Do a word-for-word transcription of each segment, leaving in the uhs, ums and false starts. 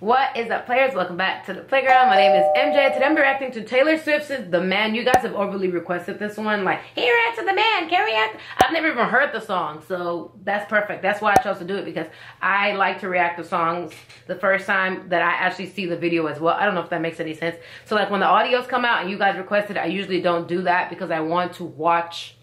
What is up, players? Welcome back to The Playground. My name is M J. Today I'm reacting to Taylor Swift's The Man. You guys have overly requested this one. Like, he reacts to The Man, can we react? I've never even heard the song, so that's perfect. That's why I chose to do it, because I like to react to songs the first time that I actually see the video as well. I don't know if that makes any sense. So like when the audios come out and you guys requested, I usually don't do that because I want to watch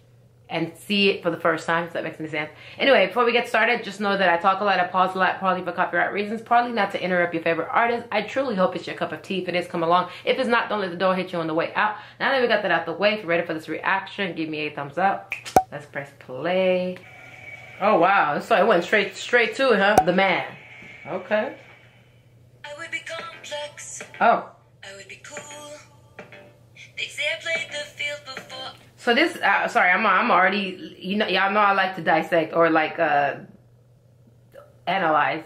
and see it for the first time, if that makes any sense. Anyway, before we get started, just know that I talk a lot, I pause a lot, probably for copyright reasons, probably not to interrupt your favorite artist. I truly hope it's your cup of tea. If it is, come along. If it's not, don't let the door hit you on the way out. Now that we got that out the way, if you're ready for this reaction, give me a thumbs up. Let's press play. Oh wow, so it went straight straight to it, huh? The Man. Okay. I would be complex. Oh. I would be cool. They say I played the field before. So this, uh, sorry, I'm, I'm already, you know, y'all know I like to dissect or like uh, analyze.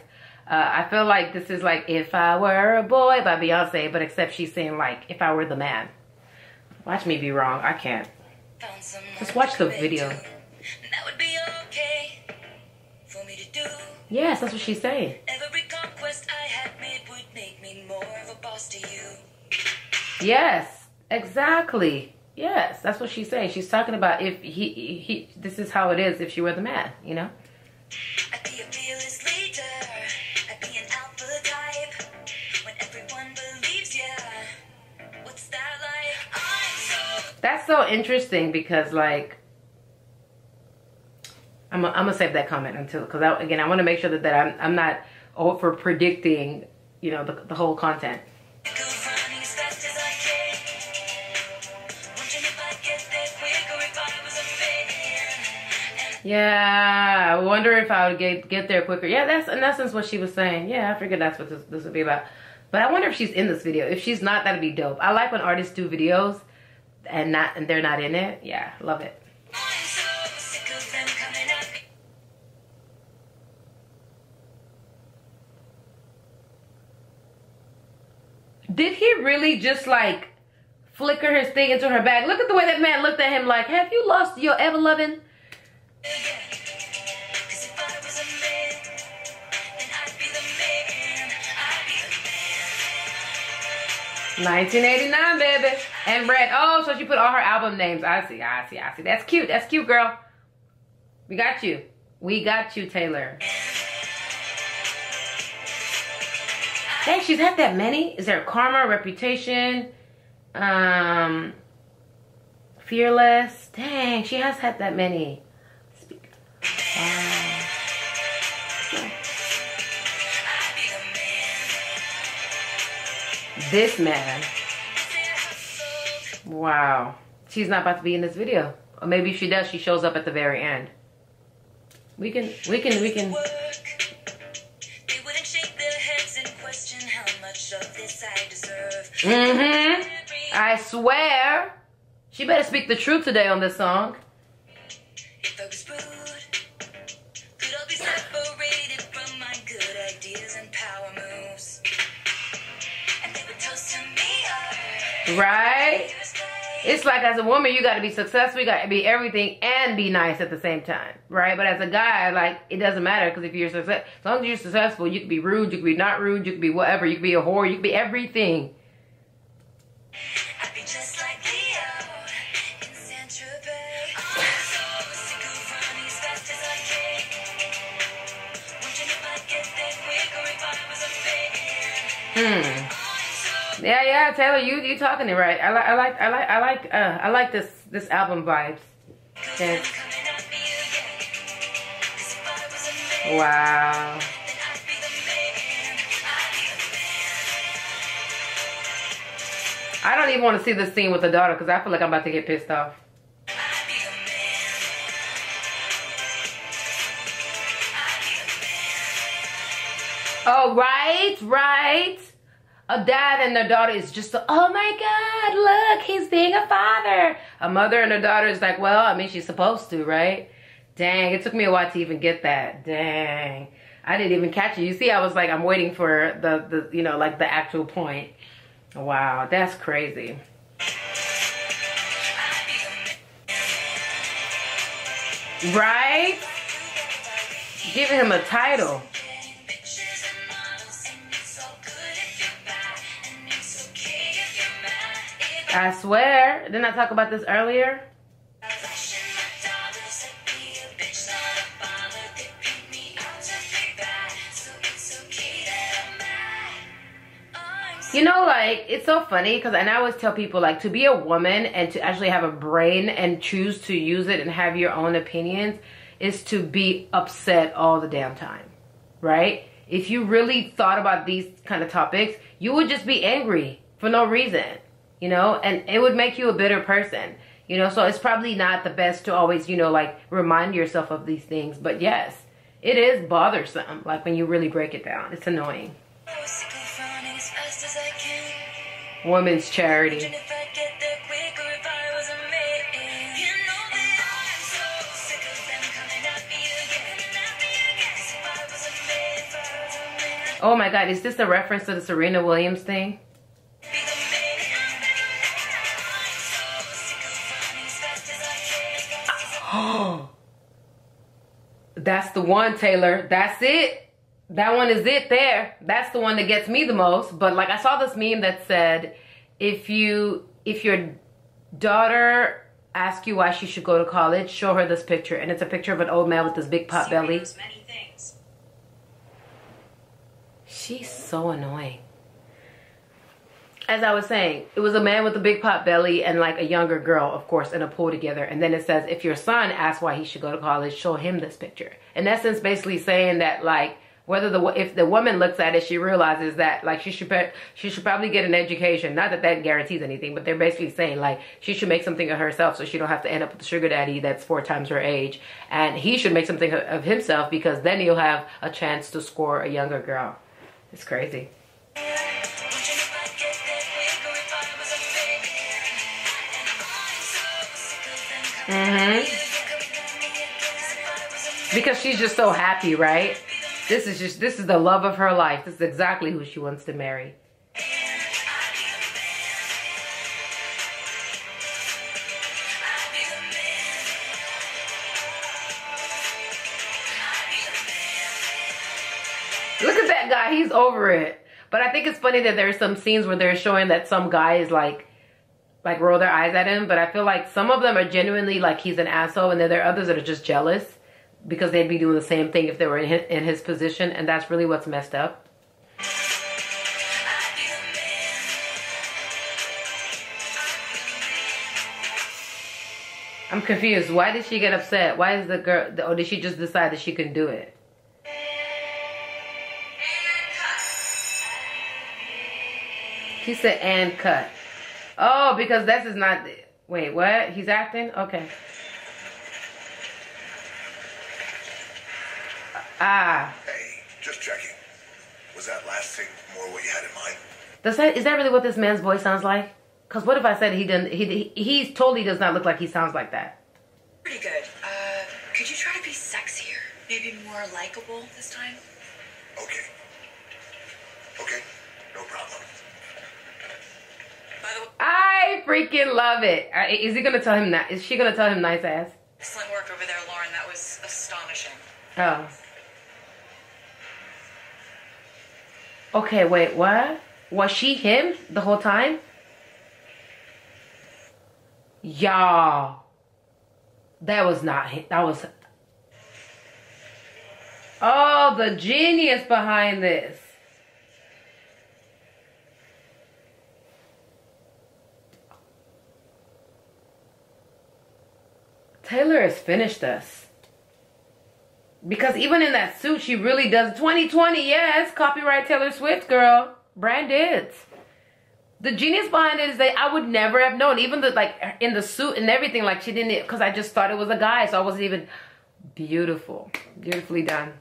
Uh, I feel like this is like If I Were a Boy by Beyonce, but except she's saying like, if I were the man. Watch me be wrong, I can't. Just watch the video. That would be okay for me to do. Yes, that's what she's saying. Every conquest I had made would make me more of a boss to you. Yes, exactly. Yes, that's what she's saying. She's talking about if he, he, he, this is how it is if she were the man, you know? I'd be a fearless leader. I'd be an alpha type. When everyone believes ya. What's that like? I'm so... That's so interesting because, like, I'm going to save that comment until, because, I, again, I want to make sure that, that I'm, I'm not over predicting, you know, the, the whole content. Yeah, I wonder if I would get get there quicker. Yeah, that's in essence what she was saying. Yeah, I figured that's what this, this would be about. But I wonder if she's in this video. If she's not, that'd be dope. I like when artists do videos and not and they're not in it. Yeah, love it. Did he really just like flicker his thing into her bag? Look at the way that man looked at him like, have you lost your ever loving? nineteen eighty-nine, baby. And Brad. Oh, so she put all her album names. I see, I see, I see. That's cute. That's cute, girl. We got you. We got you, Taylor. Dang, she's had that many. Is there Karma, Reputation, um, Fearless? Dang, she has had that many. Wow. This man. Wow. She's not about to be in this video. Or maybe if she does, she shows up at the very end. We can, we can, we can. They wouldn't shake their heads and question how much of this I deserve. Mm-hmm. I swear. She better speak the truth today on this song. If I was rude, could I be separated from my good ideas and power moves? And they would toast to me, right? It's like as a woman, you got to be successful, you got to be everything and be nice at the same time, right? But as a guy, like, it doesn't matter because if you're successful, as long as you're successful, you can be rude, you can be not rude, you can be whatever, you can be a whore, you can be everything. I'd be just like Leo in Saint-Tropez. Hmm. Yeah, yeah, Taylor, you you talking it right. I like I like I like I like uh I like this this album vibes. Yes. Wow. I don't even want to see this scene with the daughter because I feel like I'm about to get pissed off. Oh, right, right. A dad and their daughter is just, a, oh my God, look, he's being a father. A mother and her daughter is like, well, I mean, she's supposed to, right? Dang, it took me a while to even get that. Dang, I didn't even catch it. You see, I was like, I'm waiting for the, the you know, like the actual point. Wow, that's crazy. Right? Giving him a title. I swear. Didn't I talk about this earlier? You know, like, it's so funny because I always tell people, like, to be a woman and to actually have a brain and choose to use it and have your own opinions is to be upset all the damn time, right? If you really thought about these kind of topics, you would just be angry for no reason, you know, and it would make you a bitter person, you know, so it's probably not the best to always, you know, like, remind yourself of these things. But yes, it is bothersome, like, when you really break it down. It's annoying. Women's charity. Oh my God, is this a reference to the Serena Williams thing? Oh, that's the one, Taylor. That's it. That one is it there. That's the one that gets me the most. But like, I saw this meme that said, if you, if your daughter asks you why she should go to college, show her this picture. And it's a picture of an old man with this big pot belly. She's so annoying. As I was saying, it was a man with a big pot belly and like a younger girl, of course, in a pool together. And then it says, if your son asks why he should go to college, show him this picture. In essence, basically saying that, like, whether the if the woman looks at it, she realizes that, like, she should she should probably get an education. Not that that guarantees anything, but they're basically saying, like, she should make something of herself so she don't have to end up with a sugar daddy that's four times her age, and he should make something of himself because then he'll have a chance to score a younger girl. It's crazy. Mm-hmm. Because she's just so happy, right? This is just, this is the love of her life. This is exactly who she wants to marry. Look at that guy, he's over it. But I think it's funny that there's some scenes where they're showing that some guy is like, like roll their eyes at him. But I feel like some of them are genuinely like, he's an asshole, and then there are others that are just jealous, because they'd be doing the same thing if they were in his, in his position, and that's really what's messed up. I'm confused. Why did she get upset? Why is the girl, or did she just decide that she couldn't do it? She said, and cut. Oh, because this is not, wait, what? He's acting? Okay. Ah. Hey, just checking. Was that last thing more what you had in mind? Does that, is that really what this man's voice sounds like? Because what if I said he didn't, he, he he totally does not look like he sounds like that. Pretty good. Uh, could you try to be sexier? Maybe more likable this time? Okay. Okay, no problem. By the way, I freaking love it. Is he going to tell him that? Is she going to tell him nice ass? Excellent work over there, Lauren. That was astonishing. Oh. Okay, wait, what? Was she him the whole time? Y'all. That was not him. That was... Oh, the genius behind this. Taylor has finished us. Because even in that suit, she really does. twenty twenty, yes. Copyright Taylor Swift, girl. Branded. The genius behind it is that I would never have known. Even the, like, in the suit and everything, like, she didn't, because I just thought it was a guy. So I wasn't even. Beautiful. Beautifully done.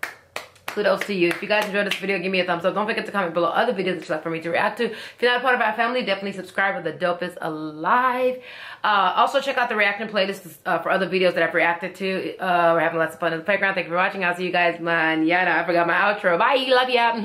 Kudos to you. If you guys enjoyed this video, give me a thumbs up. Don't forget to comment below other videos that you like for me to react to. If you're not a part of our family, definitely subscribe with the dopest alive. Uh, also, check out the reaction playlist uh, for other videos that I've reacted to. Uh, we're having lots of fun in the playground. Thank you for watching. I'll see you guys mañana. I forgot my outro. Bye. Love ya.